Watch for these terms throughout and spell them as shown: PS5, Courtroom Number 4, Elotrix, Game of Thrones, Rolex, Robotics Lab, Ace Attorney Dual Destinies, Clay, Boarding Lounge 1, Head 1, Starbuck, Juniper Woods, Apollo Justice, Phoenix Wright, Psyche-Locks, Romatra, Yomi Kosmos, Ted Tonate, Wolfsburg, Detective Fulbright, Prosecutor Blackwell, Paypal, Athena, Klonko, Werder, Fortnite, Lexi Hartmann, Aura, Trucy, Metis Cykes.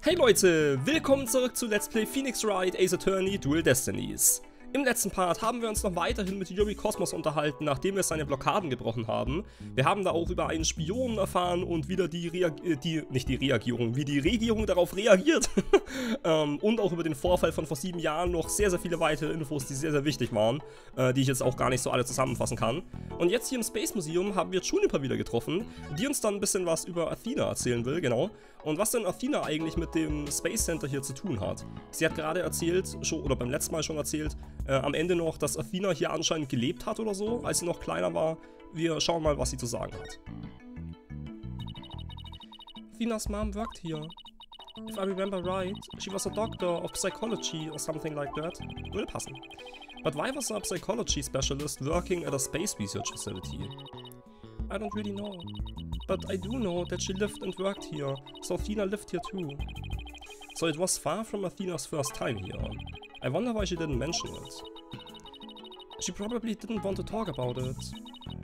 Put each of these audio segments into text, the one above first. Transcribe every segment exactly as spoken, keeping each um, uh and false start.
Hey Leute, willkommen zurück zu Let's Play Phoenix Wright, Ace Attorney Dual Destinies. Im letzten Part haben wir uns noch weiterhin mit Yomi Kosmos unterhalten, nachdem wir seine Blockaden gebrochen haben. Wir haben da auch über einen Spion erfahren und wieder die, Rea die nicht die Regierung, wie die Regierung darauf reagiert. ähm, und auch über den Vorfall von vor sieben Jahren noch sehr, sehr viele weitere Infos, die sehr, sehr wichtig waren, äh, die ich jetzt auch gar nicht so alle zusammenfassen kann. Und jetzt hier im Space Museum haben wir Juniper wieder getroffen, die uns dann ein bisschen was über Athena erzählen will, genau. Und was denn Athena eigentlich mit dem Space Center hier zu tun hat. Sie hat gerade erzählt, schon, oder beim letzten Mal schon erzählt, Äh, am Ende noch, dass Athena hier anscheinend gelebt hat oder so, als sie noch kleiner war. Wir schauen mal, was sie zu sagen hat. Athena's mom worked here. If I remember right, she was a doctor of psychology or something like that. Würde passen. But why was a psychology specialist working at a space research facility? I don't really know. But I do know that she lived and worked here, so Athena lived here too. So it was far from Athena's first time here. I wonder why she didn't mention it. She probably didn't want to talk about it.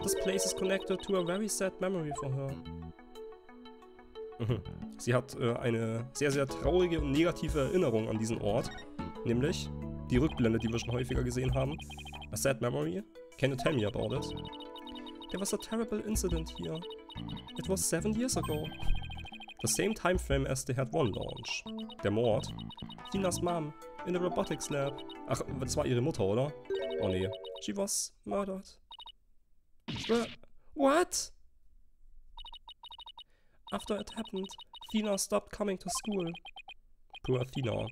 This place is connected to a very sad memory for her. Mhm. Sie hat äh, eine sehr, sehr traurige und negative Erinnerung an diesen Ort. Nämlich die Rückblende, die wir schon häufiger gesehen haben. A sad memory? Can you tell me about it? There was a terrible incident here. It was seven years ago. The same time frame as the Head one launch. Der Mord. Athena's mom. In the Robotics Lab. Ach, das war ihre Mutter, oder? Oh nee. She was murdered. What? After it happened, Athena stopped coming to school. Poor Athena.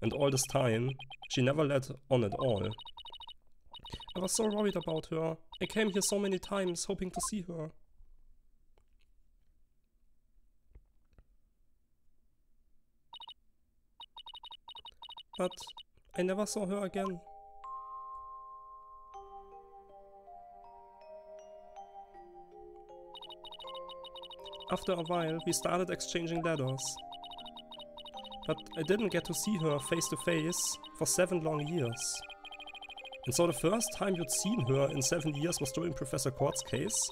And all this time, she never let on at all. I was so worried about her. I came here so many times, hoping to see her. But I never saw her again. After a while, we started exchanging letters. But I didn't get to see her face to face for seven long years. And so the first time you'd seen her in seven years was during Professor Court's case?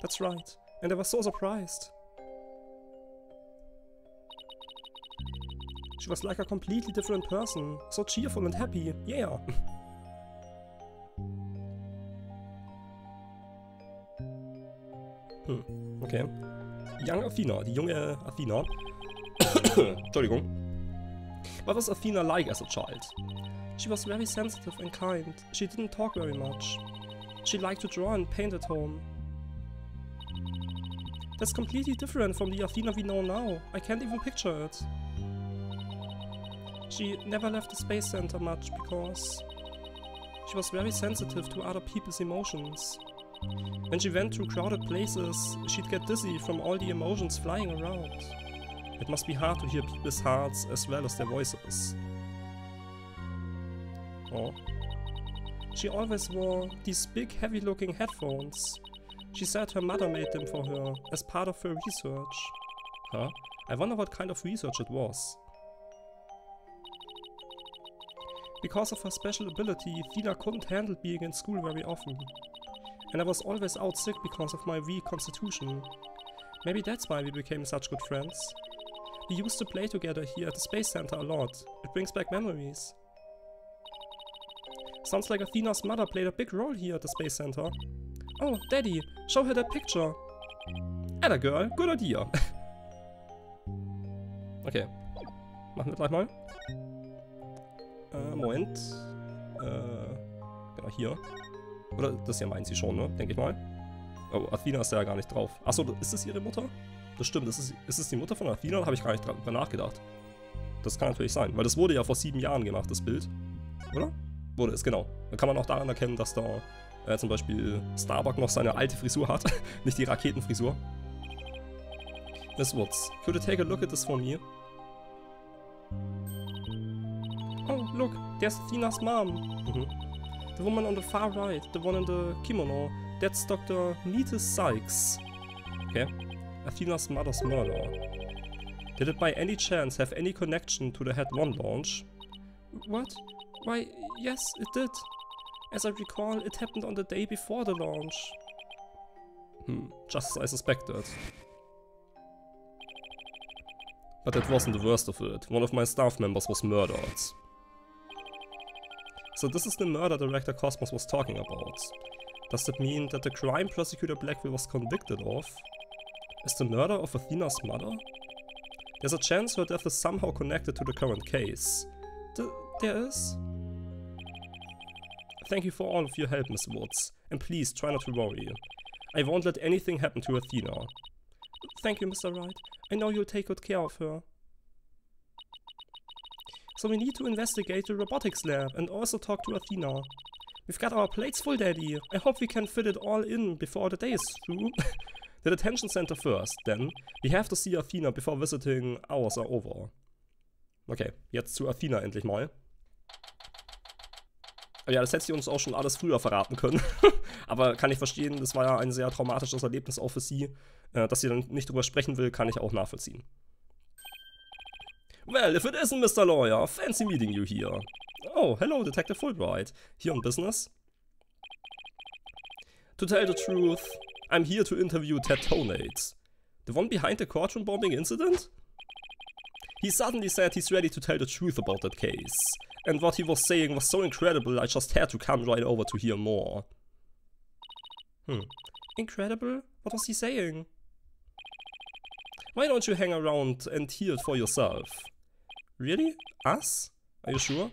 That's right, and I was so surprised. She was like a completely different person, so cheerful and happy, yeah! Hm, okay. Young Athena, die junge Athena. Entschuldigung. What was Athena like as a child? She was very sensitive and kind. She didn't talk very much. She liked to draw and paint at home. That's completely different from the Athena we know now. I can't even picture it. She never left the space center much because she was very sensitive to other people's emotions. When she went through crowded places, she'd get dizzy from all the emotions flying around. It must be hard to hear people's hearts as well as their voices. Oh. She always wore these big, heavy-looking headphones. She said her mother made them for her as part of her research. Huh? I wonder what kind of research it was. Because of her special ability, Athena couldn't handle being in school very often. And I was always out sick because of my weak constitution. Maybe that's why we became such good friends. We used to play together here at the Space Center a lot. It brings back memories. Sounds like Athena's mother played a big role here at the Space Center. Oh, Daddy, show her that picture. Atta girl, good idea. Okay, machen wir gleich mal. Moment. Äh, genau hier. Oder das hier meint sie schon, ne? Denke ich mal. Oh, Athena ist ja gar nicht drauf. Achso, ist das ihre Mutter? Das stimmt, ist es, ist es die Mutter von Athena? Habe ich gar nicht drüber nachgedacht. Das kann natürlich sein, weil das wurde ja vor sieben Jahren gemacht, das Bild. Oder? Wurde es, genau. Da kann man auch daran erkennen, dass da äh, zum Beispiel Starbuck noch seine alte Frisur hat. Nicht die Raketenfrisur. Miss Woods, could you take a look at this for me? Oh, look, there's Athena's mom. Mm-hmm. The woman on the far right, the one in the kimono, that's Doctor Metis Cykes. Okay. Athena's mother's murder. Did it by any chance have any connection to the Head one launch? What? Why, yes, it did. As I recall, it happened on the day before the launch. Hmm, just as I suspected. But that wasn't the worst of it. One of my staff members was murdered. So this is the murder Director Kosmos was talking about. Does that mean that the crime Prosecutor Blackwell was convicted of is the murder of Athena's mother? There's a chance her death is somehow connected to the current case. Th- there is? Thank you for all of your help, Miss Woods, and please try not to worry. I won't let anything happen to Athena. Thank you, Mister Wright. I know you'll take good care of her. So we need to investigate the robotics lab and also talk to Athena. We've got our plates full, Daddy. I hope we can fit it all in before the day is through. The detention center first, then. We have to see Athena before visiting hours are over. Okay, jetzt zu Athena endlich mal. Ja, das hätte sie uns auch schon alles früher verraten können. Aber kann ich verstehen, das war ja ein sehr traumatisches Erlebnis auch für sie. Äh, dass sie dann nicht drüber sprechen will, kann ich auch nachvollziehen. Well, if it isn't, Mister Lawyer, fancy meeting you here. Oh, hello, Detective Fulbright. Here on business? To tell the truth, I'm here to interview Ted Tonate. The one behind the courtroom bombing incident? He suddenly said he's ready to tell the truth about that case. And what he was saying was so incredible, I just had to come right over to hear more. Hmm. Incredible? What was he saying? Why don't you hang around and hear it for yourself? Really? Us? Are you sure?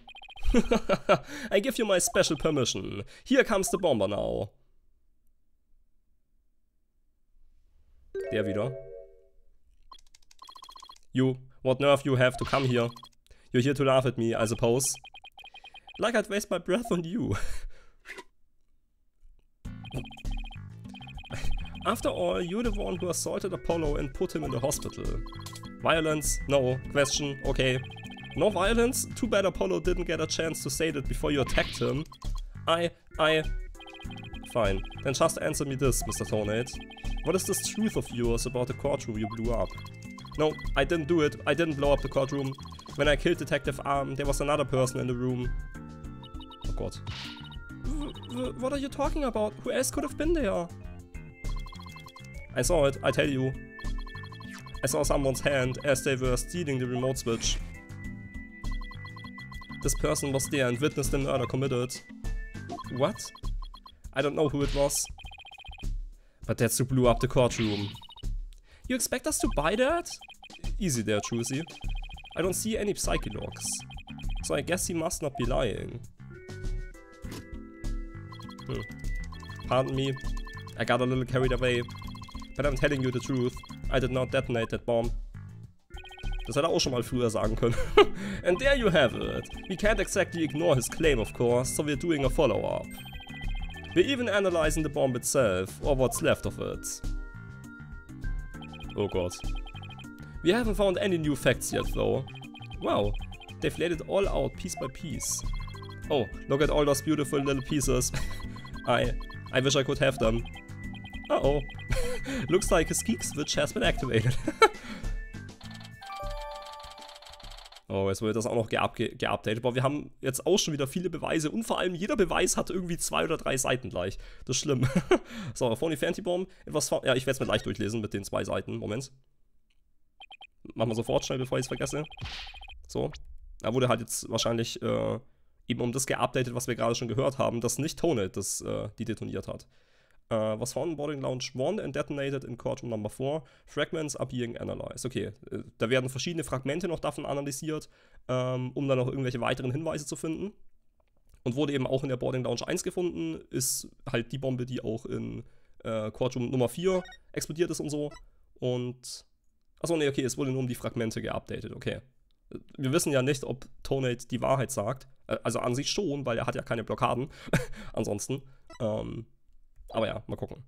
I give you my special permission. Here comes the bomber now. Der wieder. You, what nerve you have to come here? You're here to laugh at me, I suppose. Like I'd waste my breath on you. After all, you're the one who assaulted Apollo and put him in the hospital. Violence? No. Question? Okay. No violence? Too bad Apollo didn't get a chance to say that before you attacked him. I... I... Fine. Then just answer me this, Mister Tonate. What is this truth of yours about the courtroom you blew up? No, I didn't do it. I didn't blow up the courtroom. When I killed Detective Arm, there was another person in the room. Oh god. What are you talking about? Who else could have been there? I saw it, I tell you. I saw someone's hand as they were stealing the remote switch. This person was there and witnessed the murder committed. What? I don't know who it was. But that's who blew up the courtroom. You expect us to buy that? Easy there, Trucy. I don't see any Psyche-Locks. So I guess he must not be lying. Hmm. Pardon me. I got a little carried away. But I'm telling you the truth. I did not detonate that bomb. Das hätte er auch schon mal früher sagen können. And there you have it. We can't exactly ignore his claim, of course, so we're doing a follow-up. We're even analyzing the bomb itself, or what's left of it. Oh god. We haven't found any new facts yet, though. Wow, they've laid it all out piece by piece. Oh, look at all those beautiful little pieces. I... I wish I could have them. Uh-oh. Looks like his geek switch has been activated. Oh, jetzt wurde das auch noch geupdatet. Ge Aber wir haben jetzt auch schon wieder viele Beweise. Und vor allem jeder Beweis hat irgendwie zwei oder drei Seiten gleich. Das ist schlimm. So, Phony Fanty Bomb. Etwas... Ja, ich werde es mir gleich durchlesen mit den zwei Seiten. Moment. Machen wir sofort schnell, bevor ich es vergesse. So. Da wurde halt jetzt wahrscheinlich äh, eben um das geupdatet, was wir gerade schon gehört haben, dass nicht Tonate das, äh, die detoniert hat. Uh, was found in Boarding Lounge one and detonated in Courtroom Number four. Fragments are being analyzed. Okay, da werden verschiedene Fragmente noch davon analysiert, ähm, um dann noch irgendwelche weiteren Hinweise zu finden. Und wurde eben auch in der Boarding Lounge eins gefunden, ist halt die Bombe, die auch in äh, Courtroom Nummer vier explodiert ist und so. Und... Achso, nee, okay, es wurde nur um die Fragmente geupdatet, okay. Wir wissen ja nicht, ob Tonate die Wahrheit sagt. Also an sich schon, weil er hat ja keine Blockaden. Ansonsten, ähm... aber ja, mal gucken.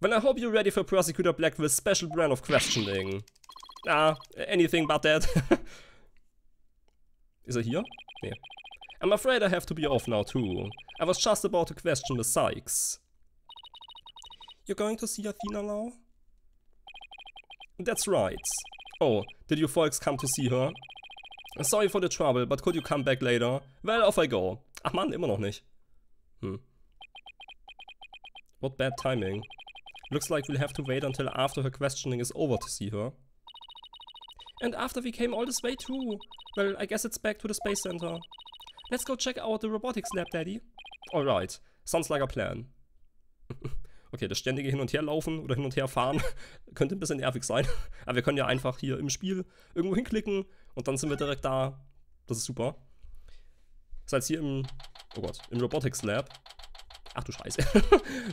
Well, I hope you're ready for Prosecutor Blackwell's special brand of questioning. Ah, anything but that. Is it here? Nee. I'm afraid I have to be off now too. I was just about to question Miss Cykes. You're going to see Athena now? That's right. Oh, did you folks come to see her? Sorry for the trouble, but could you come back later? Well, off I go. Ach man, immer noch nicht. Hm. What bad timing. Looks like we'll have to wait until after her questioning is over to see her. And after we came all this way too. Well, I guess it's back to the space center. Let's go check out the Robotics Lab, Daddy. Alright, sounds like a plan. Okay, das ständige Hin- und Herlaufen oder Hin- und Herfahren könnte ein bisschen nervig sein. Aber wir können ja einfach hier im Spiel irgendwo hinklicken und dann sind wir direkt da. Das ist super. Das heißt hier im... Oh Gott, im Robotics Lab. Ach du Scheiße.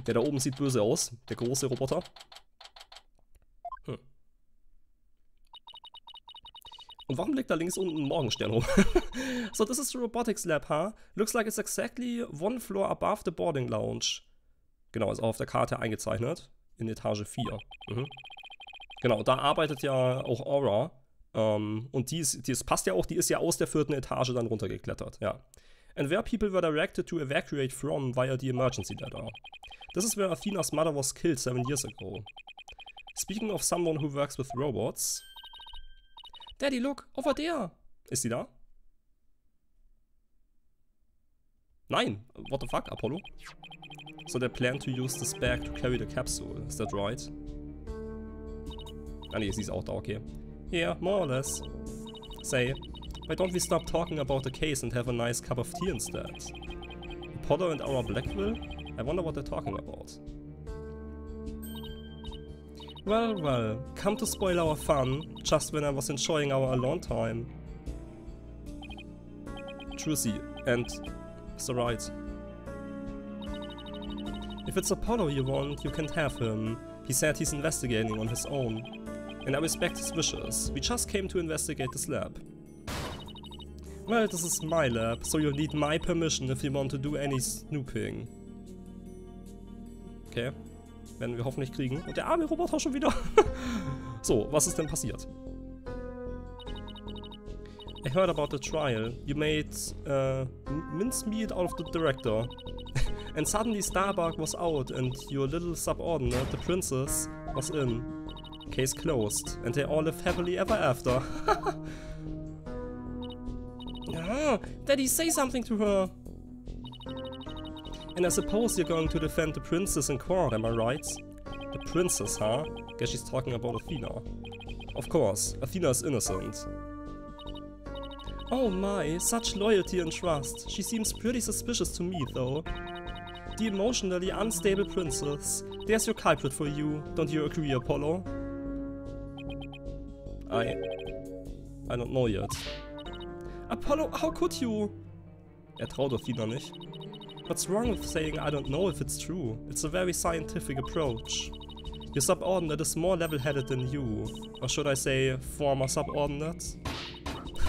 Der da oben sieht böse aus. Der große Roboter. Hm. Und warum liegt da links unten ein Morgenstern rum? So, this is the Robotics Lab, huh? Looks like it's exactly one floor above the boarding lounge. Genau, ist auf der Karte eingezeichnet. In Etage vier. Mhm. Genau, da arbeitet ja auch Aura. Ähm, und die ist, die ist, passt ja auch, die ist ja aus der vierten Etage dann runtergeklettert. Ja. And where people were directed to evacuate from via the emergency ladder. This is where Athena's mother was killed seven years ago. Speaking of someone who works with robots. Daddy, look, over there. Ist sie da? Nein, what the fuck, Apollo? So they plan to use this bag to carry the capsule, is that right? Ah ne, sie ist auch da, okay. Yeah, more or less. Say, why don't we stop talking about the case and have a nice cup of tea instead? Apollo and Aura Blackwell? I wonder what they're talking about. Well, well, come to spoil our fun, just when I was enjoying our alone time. Trucy, and... so right. If it's Apollo you want, you can't have him. He said he's investigating on his own. And I respect his wishes. We just came to investigate this lab. Well, this is my lab, so you'll need my permission if you want to do any snooping. Okay. Werden wir hoffentlich kriegen. Und der arme Roboter schon wieder. So, was ist denn passiert? I heard about the trial. You made uh, mincemeat out of the director. And suddenly Starbuck was out and your little subordinate, the princess, was in. Case closed. And they all live happily ever after. Ah, Daddy, say something to her. And I suppose you're going to defend the princess in court, am I right? The princess, huh? Guess she's talking about Athena. Of course, Athena is innocent. Oh my, such loyalty and trust. She seems pretty suspicious to me, though. The emotionally unstable princess. There's your culprit for you. Don't you agree, Apollo? I... I don't know yet. Apollo, how could you? Er traut Athena nicht. What's wrong with saying I don't know if it's true? It's a very scientific approach. Your subordinate is more level-headed than you. Or should I say, former subordinate?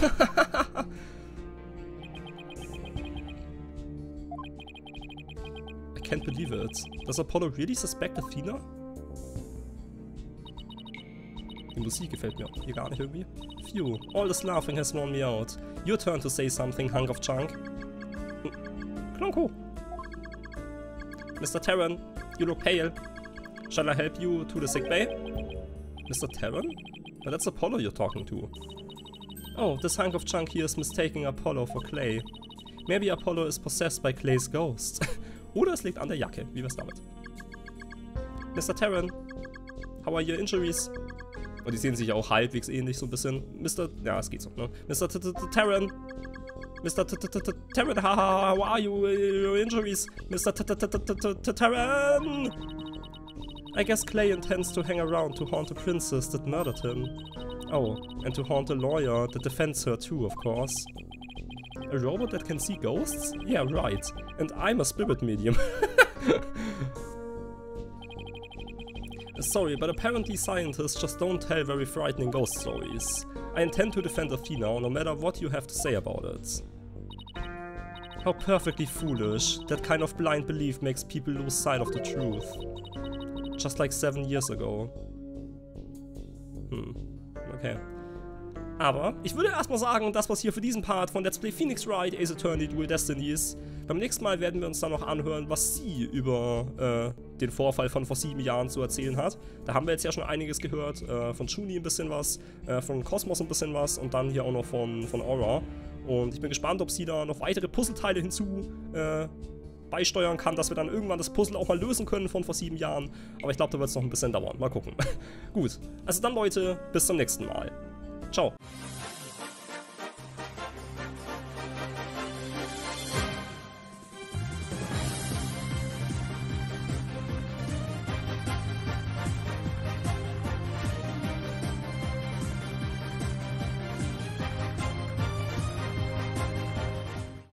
I can't believe it. Does Apollo really suspect Athena? Die Musik gefällt mir hier gar nicht irgendwie. Phew, all this laughing has worn me out. Your turn to say something, hunk of chunk. Klonko! Mister Terran, you look pale. Shall I help you to the sick bay? Mister Terran? But that's Apollo you're talking to. Oh, this hunk of chunk here is mistaking Apollo for Clay. Maybe Apollo is possessed by Clay's ghost. Oder es liegt an der Jacke. Wie wär's damit? Mister Terran, how are your injuries? Und die sehen sich ja auch halbwegs ähnlich so ein bisschen. Mister Ja, es geht so, ne? Mister Terran! Mister Terran, how are you? Your injuries? Mister Terran! I guess Clay intends to hang around to haunt the princess that murdered him. Oh, and to haunt a lawyer that defends her too, of course. A robot that can see ghosts? Yeah, right. And I'm a spirit medium. Sorry, but apparently scientists just don't tell very frightening ghost stories. I intend to defend Athena, no matter what you have to say about it. How perfectly foolish. That kind of blind belief makes people lose sight of the truth. Just like seven years ago. Hmm. Okay. Aber ich würde erstmal sagen, das war's hier für diesen Part von Let's Play Phoenix Wright, Ace Attorney Dual Destinies. Beim nächsten Mal werden wir uns dann noch anhören, was sie über äh, den Vorfall von vor sieben Jahren zu erzählen hat. Da haben wir jetzt ja schon einiges gehört. Äh, von Juni ein bisschen was, äh, von Kosmos ein bisschen was und dann hier auch noch von, von Aura. Und ich bin gespannt, ob sie da noch weitere Puzzleteile hinzu... Äh, beisteuern kann, dass wir dann irgendwann das Puzzle auch mal lösen können von vor sieben Jahren. Aber ich glaube, da wird es noch ein bisschen dauern. Mal gucken. Gut, also dann Leute, bis zum nächsten Mal. Ciao.